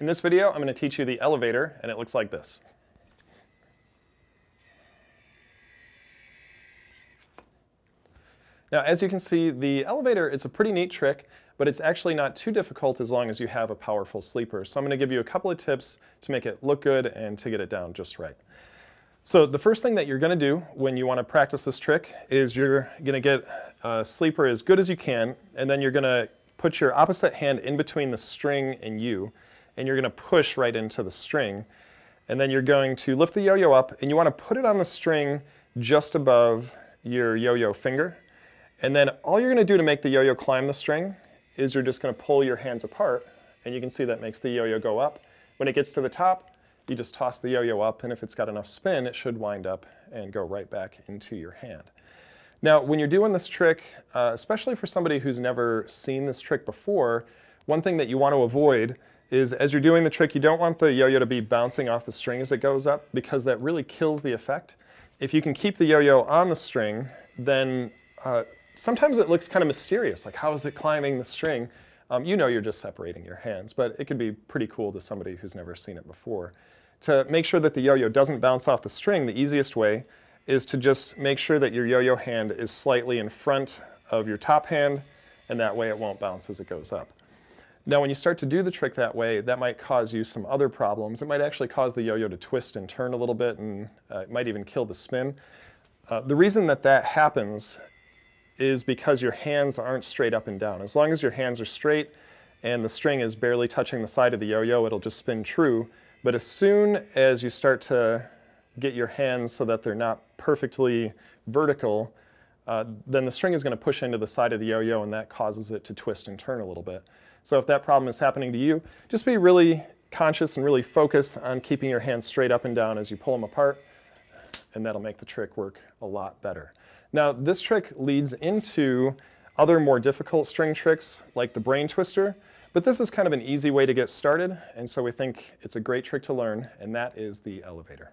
In this video, I'm going to teach you the elevator, and it looks like this. Now, as you can see, the elevator is a pretty neat trick, but it's actually not too difficult as long as you have a powerful sleeper. So I'm going to give you a couple of tips to make it look good and to get it down just right. So the first thing that you're going to do when you want to practice this trick is you're going to get a sleeper as good as you can, and then you're going to put your opposite hand in between the string and you, and you're going to push right into the string. And then you're going to lift the yo-yo up, and you want to put it on the string just above your yo-yo finger. And then all you're going to do to make the yo-yo climb the string is you're just going to pull your hands apart, and you can see that makes the yo-yo go up. When it gets to the top, you just toss the yo-yo up, and if it's got enough spin, it should wind up and go right back into your hand. Now, when you're doing this trick, especially for somebody who's never seen this trick before, one thing that you want to avoid is as you're doing the trick, you don't want the yo-yo to be bouncing off the string as it goes up, because that really kills the effect. If you can keep the yo-yo on the string, then sometimes it looks kind of mysterious, like how is it climbing the string? You know, you're just separating your hands, but it could be pretty cool to somebody who's never seen it before. To make sure that the yo-yo doesn't bounce off the string, the easiest way is to just make sure that your yo-yo hand is slightly in front of your top hand, and that way it won't bounce as it goes up. Now, when you start to do the trick that way, that might cause you some other problems. It might actually cause the yo-yo to twist and turn a little bit, and it might even kill the spin. The reason that that happens is because your hands aren't straight up and down. As long as your hands are straight and the string is barely touching the side of the yo-yo, it'll just spin true. But as soon as you start to get your hands so that they're not perfectly vertical, then the string is going to push into the side of the yo-yo, and that causes it to twist and turn a little bit. So if that problem is happening to you, just be really conscious and really focus on keeping your hands straight up and down as you pull them apart, and that'll make the trick work a lot better. Now, this trick leads into other more difficult string tricks like the brain twister, but this is kind of an easy way to get started, and so we think it's a great trick to learn, and that is the elevator.